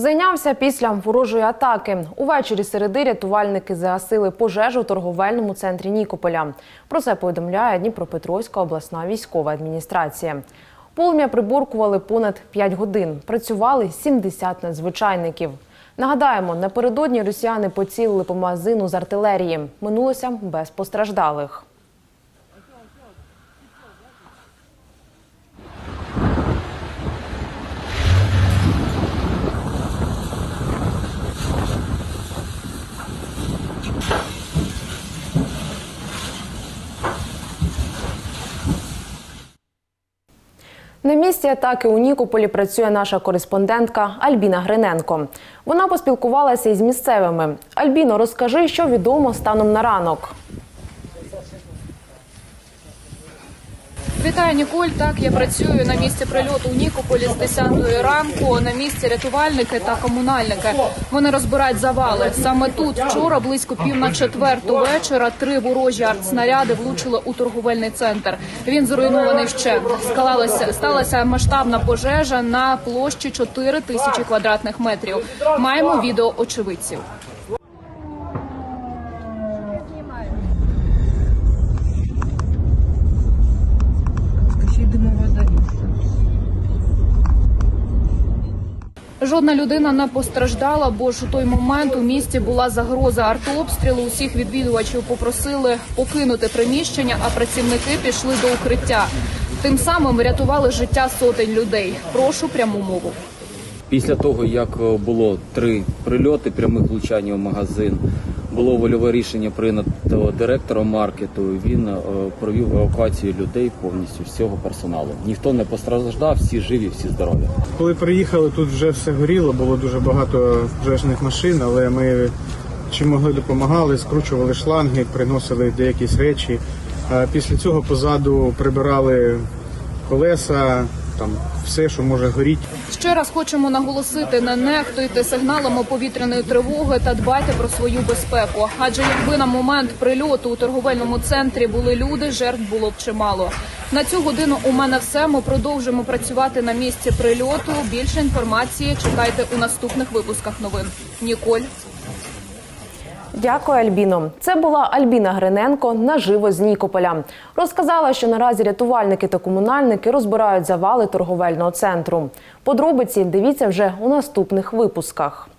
Зайнявся після ворожої атаки. Увечері середи рятувальники загасили пожежу у торговельному центрі Нікополя. Про це повідомляє Дніпропетровська обласна військова адміністрація. Полум'я приборкували понад 5 годин. Працювали 70 надзвичайників. Нагадаємо, напередодні росіяни поцілили по магазину з артилерії. Минулося без постраждалих. На місці атаки у Нікополі працює наша кореспондентка Альбіна Гриненко. Вона поспілкувалася із місцевими. Альбіно, розкажи, що відомо станом на ранок. Вітаю, Ніколь. Так, я працюю на місці прильоту у Нікополі з 10-ї ранку. На місці рятувальники та комунальники. Вони розбирають завали. Саме тут вчора близько 3:45 вечора 3 ворожі артснаряди влучили у торговельний центр. Він зруйнований ще. Сталася масштабна пожежа на площі 4000 квадратних метрів. Маємо відео очевидців. Жодна людина не постраждала, бо ж у той момент у місті була загроза артобстрілу. Усіх відвідувачів попросили покинути приміщення, а працівники пішли до укриття. Тим самим рятували життя сотень людей. Прошу пряму мову. Після того, як було 3 прильоти прямих влучання в магазин, було вольове рішення прийнято директором маркету. Він провів евакуацію людей повністю, всього персоналу. Ніхто не постраждав, всі живі, всі здорові. Коли приїхали, тут вже все горіло, було дуже багато пожежних машин, але ми чим могли допомагали, скручували шланги, приносили деякісь речі. Після цього позаду прибирали колеса, там все, що може горіти. Ще раз хочемо наголосити, не нехтуйте сигналами повітряної тривоги та дбайте про свою безпеку. Адже якби на момент прильоту у торговельному центрі були люди, жертв було б чимало. На цю годину у мене все. Ми продовжимо працювати на місці прильоту. Більше інформації чекайте у наступних випусках новин. Ніколь. Дякую, Альбіно. Це була Альбіна Гриненко наживо з Нікополя. Розказала, що наразі рятувальники та комунальники розбирають завали торговельного центру. Подробиці дивіться вже у наступних випусках.